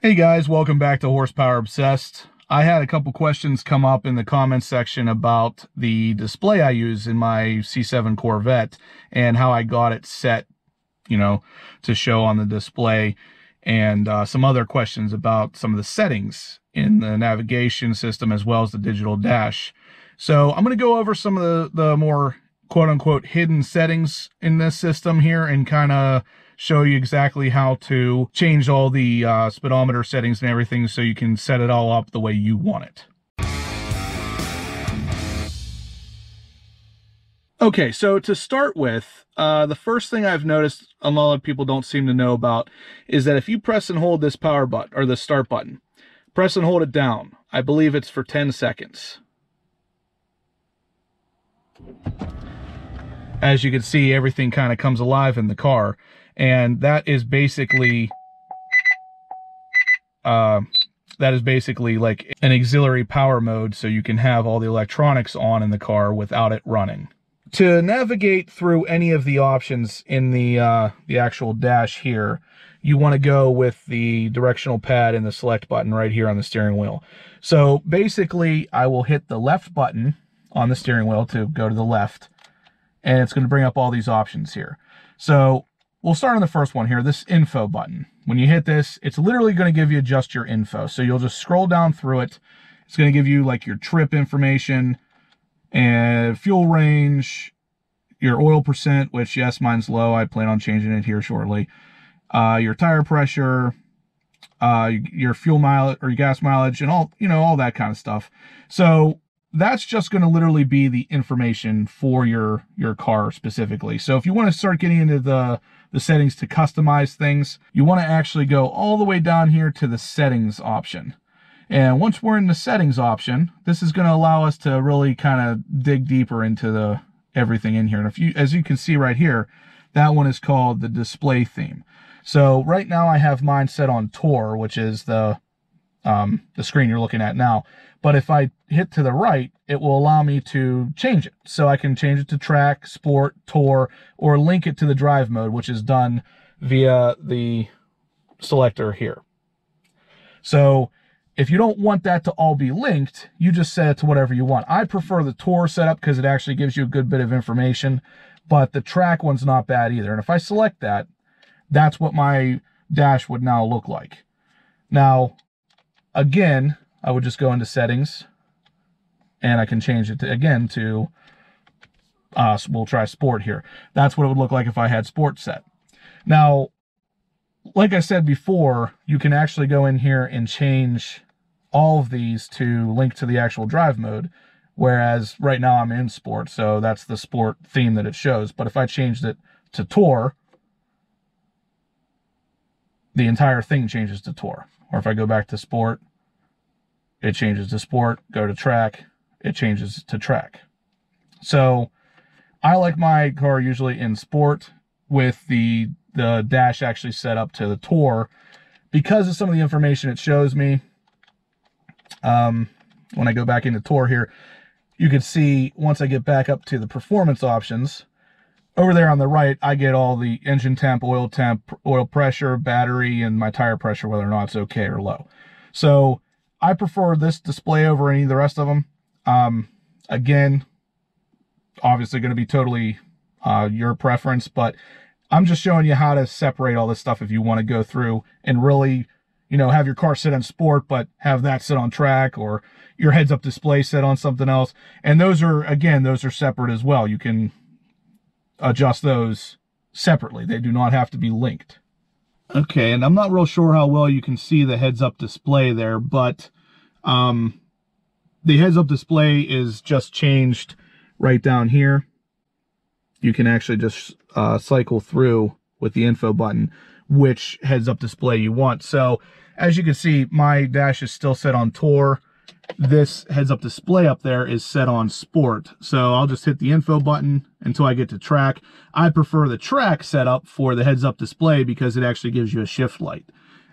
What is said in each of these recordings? Hey guys, welcome back to Horsepower Obsessed. I had a couple questions come up in the comments section about the display I use in my C7 Corvette and how I got it set, you know, to show on the display, and some other questions about some of the settings in the navigation system as well as the digital dash. So I'm going to go over some of the more quote-unquote hidden settings in this system here and kind of show you exactly how to change all the speedometer settings and everything so you can set it all up the way you want it. Okay, so to start with, the first thing I've noticed a lot of people don't seem to know about is that if you press and hold this power button, or the start button, press and hold it down, I believe it's for 10 seconds. As you can see, everything kind of comes alive in the car. And that is basically like an auxiliary power mode, so you can have all the electronics on in the car without it running. To navigate through any of the options in the actual dash here, you want to go with the directional pad and the select button right here on the steering wheel. So basically, I will hit the left button on the steering wheel to go to the left, and it's going to bring up all these options here. So we'll start on the first one here, this info button. When you hit this, it's literally going to give you just your info. So you'll just scroll down through it. It's going to give you like your trip information and fuel range, your oil percent, which yes, mine's low. I plan on changing it here shortly. Your tire pressure, your fuel mileage or your gas mileage, and all, you know, all that kind of stuff. So that's just going to literally be the information for your car specifically. So if you want to start getting into the settings to customize things, you want to actually go all the way down here to the settings option. And once we're in the settings option, this is going to allow us to really kind of dig deeper into the everything in here. And if you, as you can see right here, that one is called the display theme. So right now I have mine set on Tor, which is the screen you're looking at now. But if I hit to the right, it will allow me to change it. So I can change it to track, sport, tour, or link it to the drive mode, which is done via the selector here. So if you don't want that to all be linked, you just set it to whatever you want. I prefer the tour setup because it actually gives you a good bit of information, but the track one's not bad either. And if I select that, that's what my dash would now look like. Now, again, I would just go into settings, and I can change it to, again, to, we'll try sport here. That's what it would look like if I had sport set. Now, like I said before, you can actually go in here and change all of these to link to the actual drive mode, whereas right now I'm in sport, so that's the sport theme that it shows. But if I changed it to tour, the entire thing changes to tour. Or if I go back to sport, it changes to sport. Go to track, it changes to track. So I like my car usually in sport with the dash actually set up to the tour because of some of the information it shows me. When I go back into tour here, you can see once I get back up to the performance options, over there on the right, I get all the engine temp, oil pressure, battery, and my tire pressure, whether or not it's okay or low. So I prefer this display over any of the rest of them. Again, obviously going to be totally your preference, but I'm just showing you how to separate all this stuff if you want to go through and really, you know, have your car set on sport, but have that set on track, or your heads-up display set on something else. And those are, again, those are separate as well. You can adjust those separately. They do not have to be linked. Okay, and I'm not real sure how well you can see the heads-up display there, but the heads-up display is just changed right down here. You can actually just cycle through with the info button which heads-up display you want. So as you can see, my dash is still set on tour. This heads-up display up there is set on sport. So I'll just hit the info button until I get to track. I prefer the track setup for the heads-up display because it actually gives you a shift light.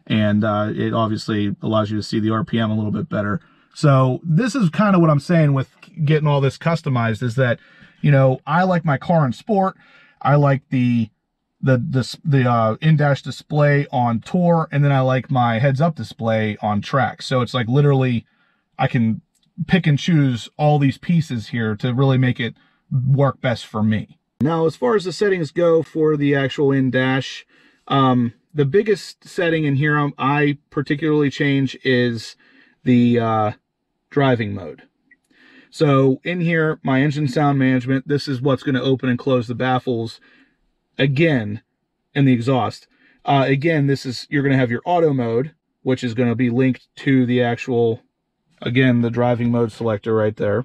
And it obviously allows you to see the RPM a little bit better. So this is kind of what I'm saying with getting all this customized is that, you know, I like my car in sport. I like the the in-dash display on tour, and then I like my heads-up display on track. So it's like literally I can pick and choose all these pieces here to really make it work best for me. Now, as far as the settings go for the actual in-dash, the biggest setting in here I particularly change is the driving mode. So in here, my engine sound management, this is what's going to open and close the baffles again, and the exhaust. Again, this is, you're going to have your auto mode, which is going to be linked to the actual, again, the driving mode selector right there.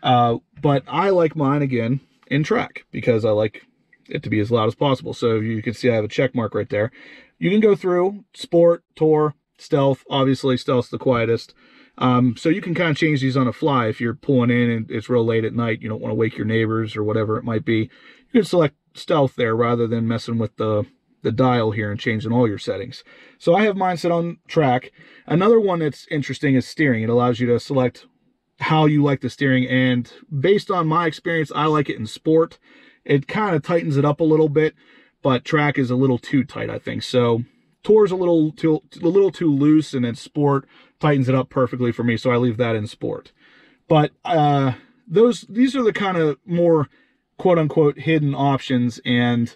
But I like mine again in track because I like it to be as loud as possible. So you can see I have a check mark right there. You can go through sport, tour, stealth. Obviously stealth's the quietest. So you can kind of change these on the fly. If you're pulling in and it's real late at night, you don't want to wake your neighbors or whatever it might be, you can select stealth there rather than messing with the dial here and changing all your settings. So I have mine set on track. Another one that's interesting is steering. It allows you to select how you like the steering, and based on my experience, I like it in sport. It kind of tightens it up a little bit, but track is a little too tight, I think. So tour's a little too loose, and then sport tightens it up perfectly for me, so I leave that in sport. But these are the kind of more quote-unquote hidden options, and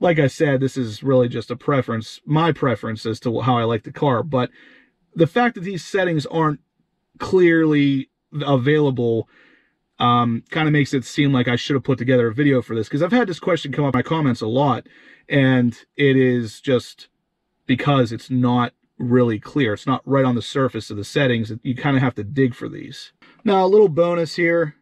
like I said, this is really just a preference, my preference as to how I like the car. But the fact that these settings aren't clearly available kind of makes it seem like I should have put together a video for this, because I've had this question come up in my comments a lot, and it is just because it's not really clear. It's not right on the surface of the settings. You kind of have to dig for these. Now, a little bonus here.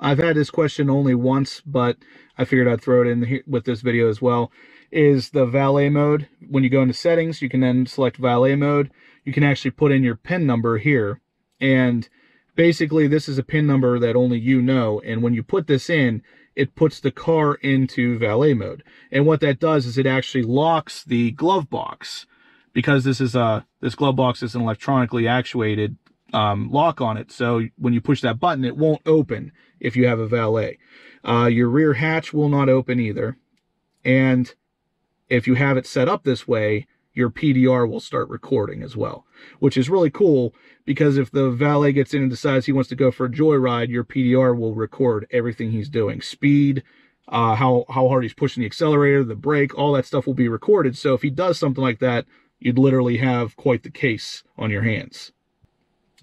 I've had this question only once, but I figured I'd throw it in here with this video as well, is the valet mode. When you go into settings, you can then select valet mode. You can actually put in your PIN number here. And basically, this is a PIN number that only you know. And when you put this in, it puts the car into valet mode. And what that does is it actually locks the glove box, because this is this glove box is an electronically actuated lock on it. So when you push that button, it won't open if you have a valet. Your rear hatch will not open either. And if you have it set up this way, your PDR will start recording as well, which is really cool, because if the valet gets in and decides he wants to go for a joyride, your PDR will record everything he's doing. Speed, how hard he's pushing the accelerator, the brake, all that stuff will be recorded. So if he does something like that, you'd literally have quite the case on your hands.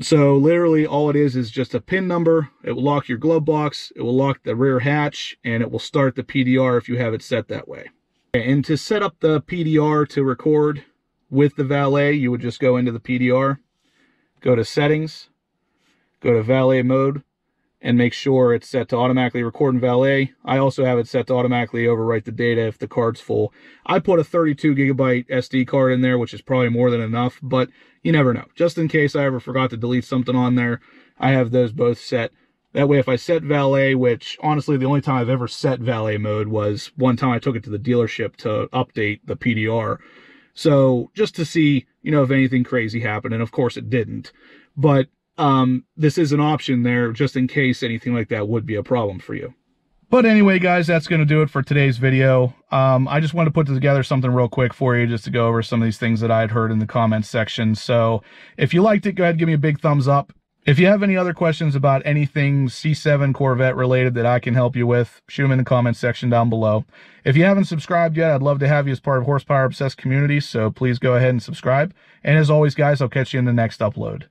So literally all it is just a PIN number. It will lock your glove box, it will lock the rear hatch, and it will start the PDR if you have it set that way. And to set up the PDR to record with the valet, you would just go into the PDR, go to settings, go to valet mode, and make sure it's set to automatically record in valet. I also have it set to automatically overwrite the data if the card's full. I put a 32-gigabyte SD card in there, which is probably more than enough, but you never know. Just in case I ever forgot to delete something on there, I have those both set. That way, if I set valet, which honestly, the only time I've ever set valet mode was one time I took it to the dealership to update the PDR. So just to see, you know, if anything crazy happened. And of course it didn't, but this is an option there just in case anything like that would be a problem for you. But anyway, guys, that's going to do it for today's video. I just wanted to put together something real quick for you just to go over some of these things that I had heard in the comments section. So if you liked it, go ahead and give me a big thumbs up. If you have any other questions about anything C7 Corvette related that I can help you with, shoot them in the comments section down below. If you haven't subscribed yet, I'd love to have you as part of Horsepower Obsessed community, so please go ahead and subscribe. And as always, guys, I'll catch you in the next upload.